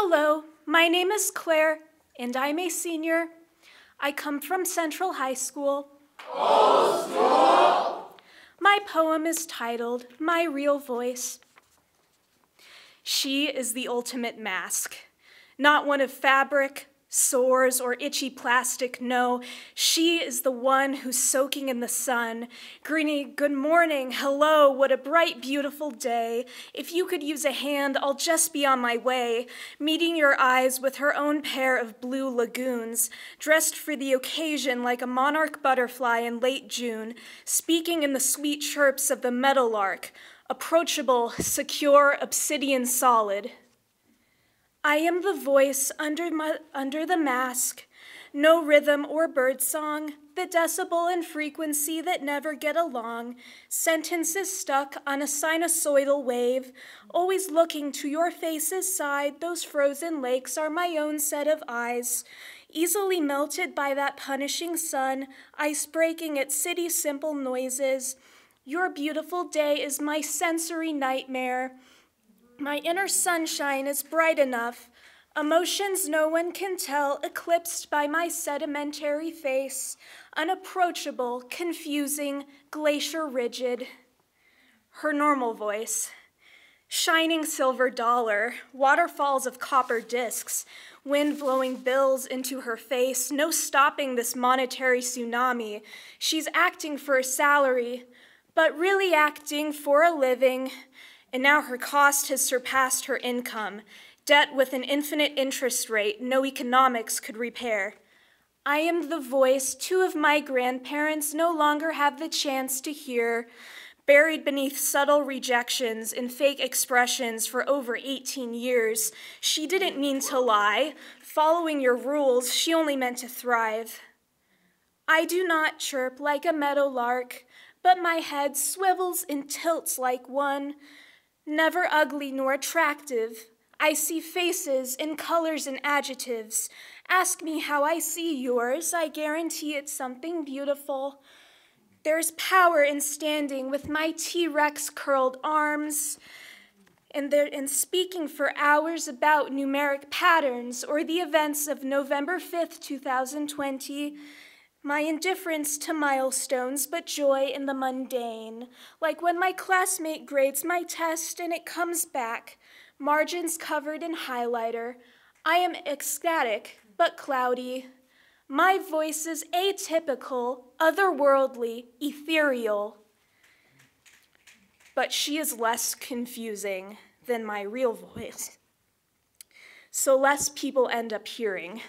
Hello, my name is Claire, and I'm a senior. I come from Central High School. Old school! My poem is titled, My Real Voice. She is the ultimate mask. Not one of fabric, sores, or itchy plastic, no. She is the one who's soaking in the sun. Greeting, good morning, hello, what a bright, beautiful day. If you could use a hand, I'll just be on my way. Meeting your eyes with her own pair of blue lagoons, dressed for the occasion like a monarch butterfly in late June, speaking in the sweet chirps of the meadowlark, approachable, secure, obsidian solid. I am the voice under the mask, no rhythm or bird song, the decibel and frequency that never get along, sentences stuck on a sinusoidal wave, always looking to your face's side, those frozen lakes are my own set of eyes, easily melted by that punishing sun, ice breaking at city simple noises. Your beautiful day is my sensory nightmare. My inner sunshine is bright enough, emotions no one can tell, eclipsed by my sedimentary face, unapproachable, confusing, glacier rigid. Her normal voice, shining silver dollar, waterfalls of copper discs, wind blowing bills into her face, no stopping this monetary tsunami. She's acting for a salary, but really acting for a living. And now her cost has surpassed her income, debt with an infinite interest rate no economics could repair. I am the voice two of my grandparents no longer have the chance to hear, buried beneath subtle rejections and fake expressions for over 18 years. She didn't mean to lie. Following your rules, she only meant to thrive. I do not chirp like a meadowlark, but my head swivels and tilts like one. Never ugly nor attractive, I see faces in colors and adjectives. Ask me how I see yours, I guarantee it's something beautiful. There's power in standing with my T-Rex curled arms and speaking for hours about numeric patterns or the events of November 5th, 2020. My indifference to milestones, but joy in the mundane. Like when my classmate grades my test and it comes back, margins covered in highlighter. I am ecstatic, but cloudy. My voice is atypical, otherworldly, ethereal. But she is less confusing than my real voice, so less people end up hearing.